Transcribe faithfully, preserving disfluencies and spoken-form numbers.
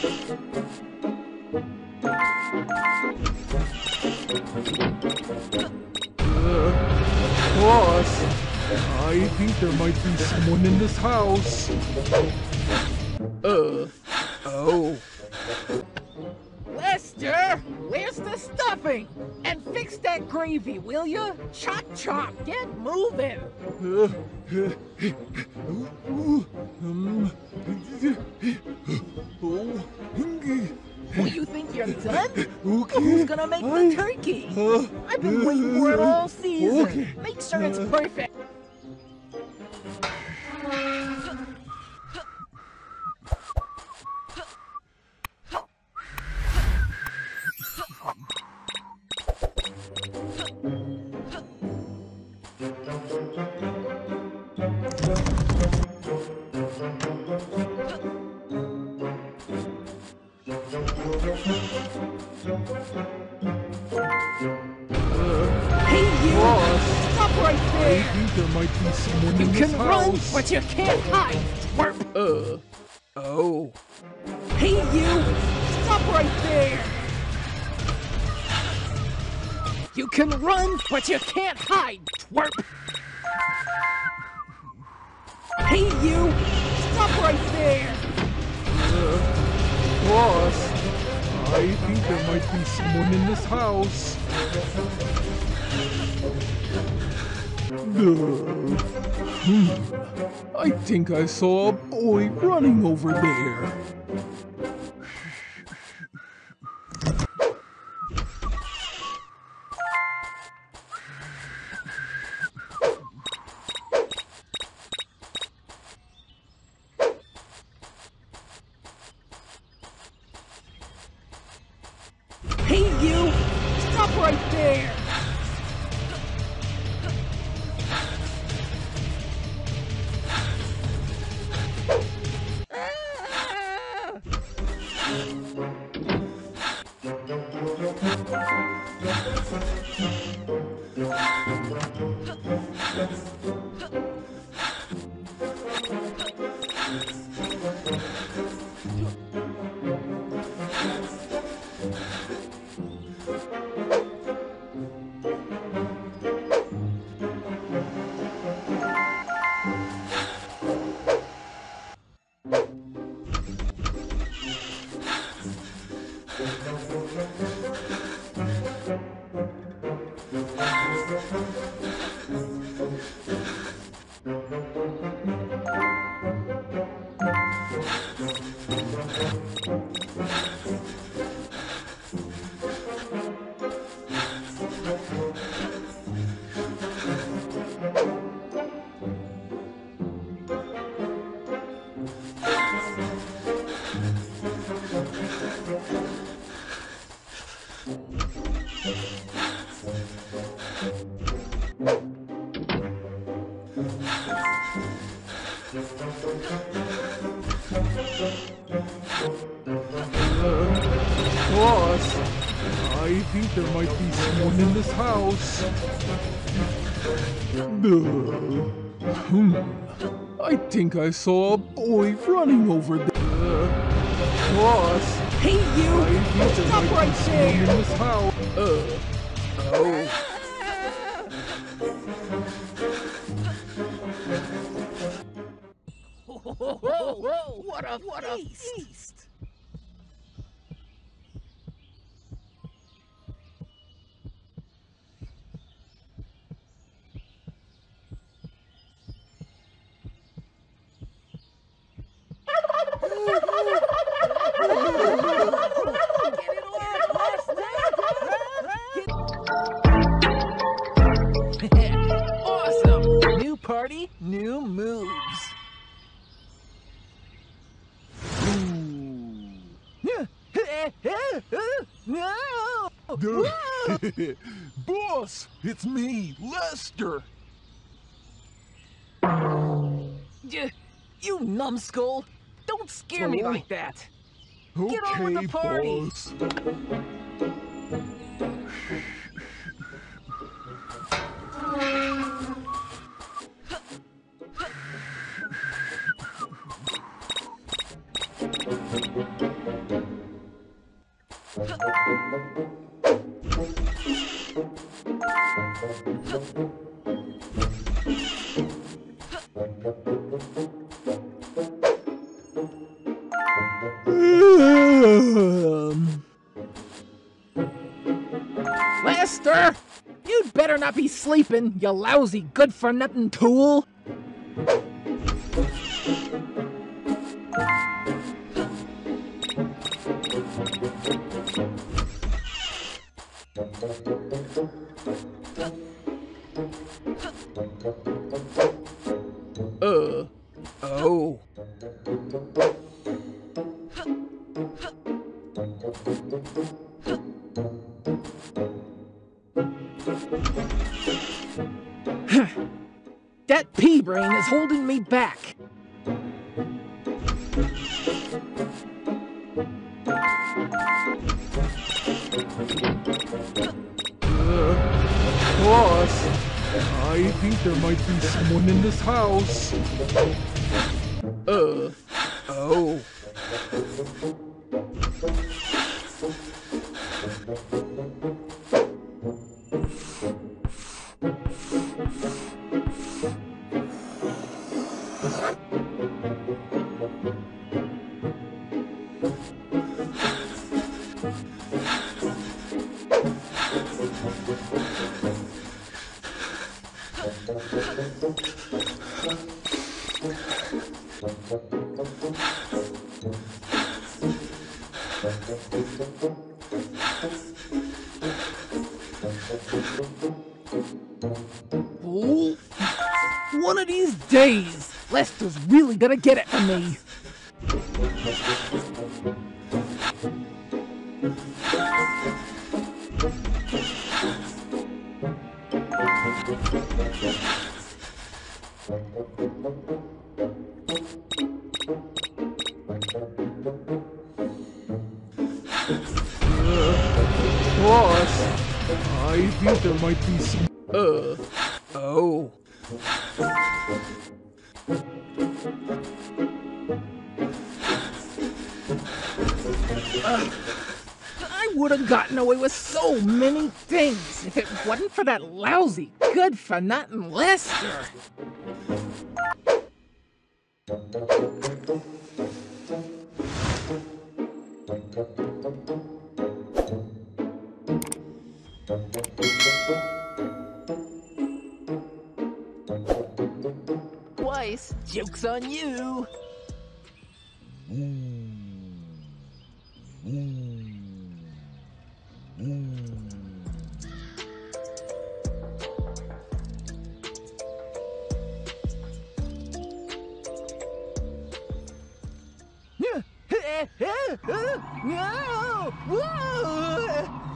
Boss, I think there might be someone in this house. Uh, oh. Lester, where's the stuffing? And fix that gravy, will you? Chop, chop, get moving. Uh, uh, ooh, ooh, um, oh. Well, you think you're done? Okay. Who's gonna make the turkey? Uh, I've been waiting for it all season. Okay. Make sure it's perfect. I think there might be someone in this house. You can run, but you can't hide. Uh, oh. Hey, you! Stop right there! You can run, but you can't hide. Twerp! Hey, you! Stop right there! Uh, boss, I think there might be someone in this house. No. Hmm. I think I saw a boy running over there. Hey, you! Stop right there! Boss, I think there might be someone in this house. No. Hmm. I think I saw a boy running over there. Uh, boss, hey you! I think there Stop might right be someone there. in this house. Uh, oh. Whoa, whoa, whoa, what a what a feast! Awesome! New party, new moves. No! Boss, it's me, Lester. You numbskull! Don't scare oh. me like that. Okay, get on with the party. Boss. Lester! You'd better not be sleeping, you lousy good-for-nothing tool! Uh, oh. That pea brain is holding me back. Of course. I think there might be someone in this house. Uh, oh. Fool! One of these days, Lester's really gonna get it from me. Boss, I think there might be some. Uh, oh. Uh, I would have gotten away with so many things if it wasn't for that lousy, good-for-nothing Lester. Twice, joke's on you. No! Whoa!